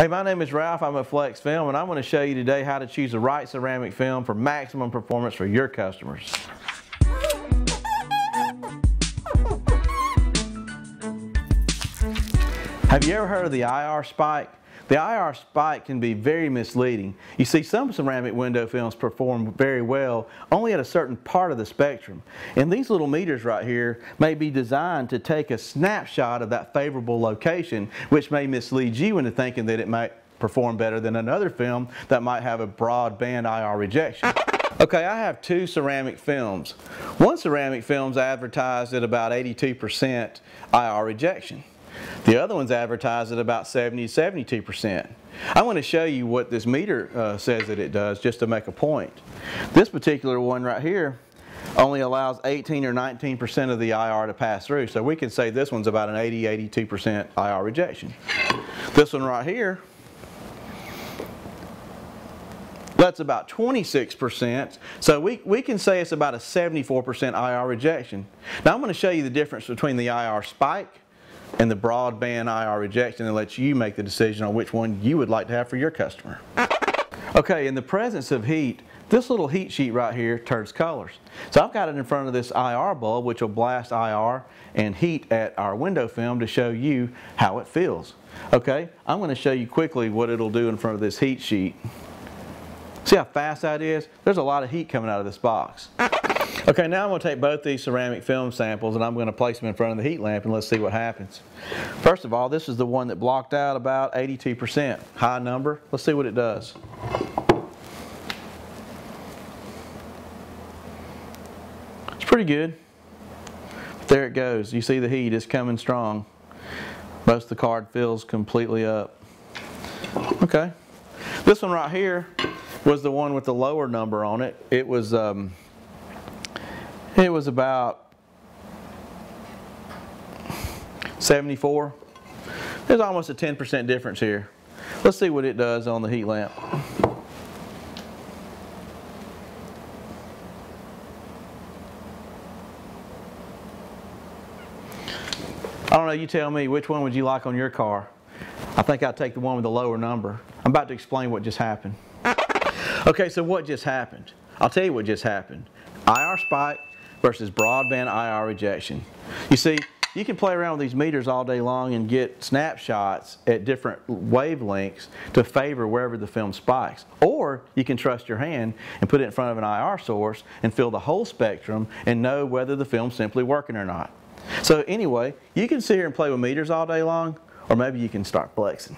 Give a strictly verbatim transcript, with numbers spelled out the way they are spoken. Hey, my name is Ralph. I'm at Flex Film, and I'm going to show you today how to choose the right ceramic film for maximum performance for your customers. Have you ever heard of the I R spike? The I R spike can be very misleading. You see, some ceramic window films perform very well only at a certain part of the spectrum. And these little meters right here may be designed to take a snapshot of that favorable location, which may mislead you into thinking that it might perform better than another film that might have a broadband I R rejection. Okay, I have two ceramic films. One ceramic film's advertised at about eighty-two percent I R rejection. The other one's advertised at about seventy to seventy-two percent. I want to show you what this meter uh, says that it does, just to make a point. This particular one right here only allows eighteen or nineteen percent of the I R to pass through, so we can say this one's about an eighty, eighty-two percent I R rejection. This one right here, that's about twenty-six percent, so we, we can say it's about a seventy-four percent I R rejection. Now I'm going to show you the difference between the I R spike and the broadband I R rejection, and lets you make the decision on which one you would like to have for your customer. Okay, in the presence of heat, this little heat sheet right here turns colors. So I've got it in front of this I R bulb, which will blast I R and heat at our window film to show you how it feels. Okay, I'm going to show you quickly what it'll do in front of this heat sheet. See how fast that is? There's a lot of heat coming out of this box. Okay, now I'm going to take both these ceramic film samples and I'm going to place them in front of the heat lamp and let's see what happens. First of all, this is the one that blocked out about eighty-two percent. High number. Let's see what it does. It's pretty good. There it goes. You see the heat is coming strong. Most of the card fills completely up. Okay. This one right here was the one with the lower number on it. It was... Um, It was about seventy-four. There's almost a ten percent difference here. Let's see what it does on the heat lamp. I don't know, you tell me, which one would you like on your car? I think I'd take the one with the lower number. I'm about to explain what just happened. Okay, so what just happened? I'll tell you what just happened. I R spike versus broadband I R rejection. You see, you can play around with these meters all day long and get snapshots at different wavelengths to favor wherever the film spikes. Or you can trust your hand and put it in front of an I R source and fill the whole spectrum and know whether the film's simply working or not. So anyway, you can sit here and play with meters all day long, or maybe you can start flexing.